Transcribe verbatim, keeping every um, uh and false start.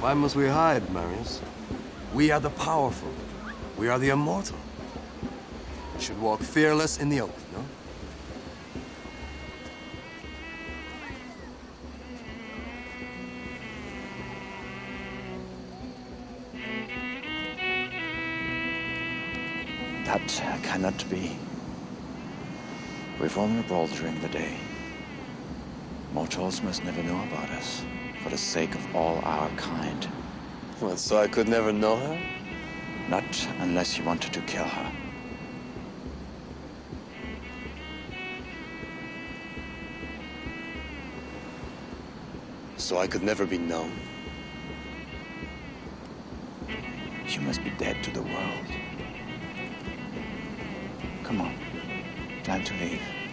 Why must we hide, Marius? We are the powerful. We are the immortal. We should walk fearless in the oath, no? That cannot be. We're vulnerable during the day. Mortals must never know about us, for the sake of all our kind. What, so I could never know her? Not unless you wanted to kill her. So I could never be known? You must be dead to the world. Come on. Time to leave.